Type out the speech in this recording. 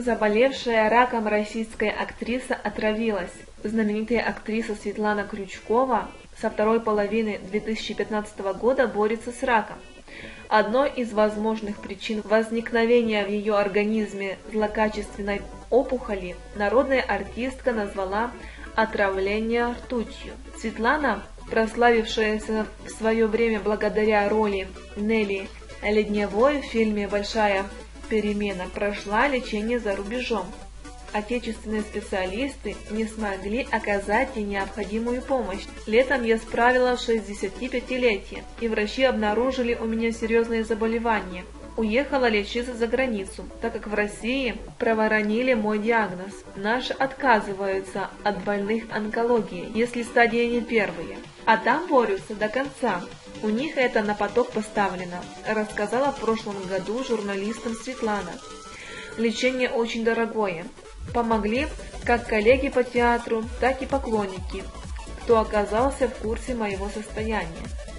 Заболевшая раком российская актриса отравилась. Знаменитая актриса Светлана Крючкова со второй половины 2015 года борется с раком. Одной из возможных причин возникновения в ее организме злокачественной опухоли народная артистка назвала отравление ртутью. Светлана, прославившаяся в свое время благодаря роли Нелли Ледневой в фильме «Большая перемена», прошла лечение за рубежом. Отечественные специалисты не смогли оказать ей необходимую помощь. Летом я справила 65-летие, и врачи обнаружили у меня серьезные заболевания. Уехала лечиться за границу, так как в России проворонили мой диагноз. Наши отказываются от больных онкологией, если стадии не первые, а там борются до конца. У них это на поток поставлено, рассказала в прошлом году журналистам Светлана. Лечение очень дорогое. Помогли как коллеги по театру, так и поклонники, кто оказался в курсе моего состояния.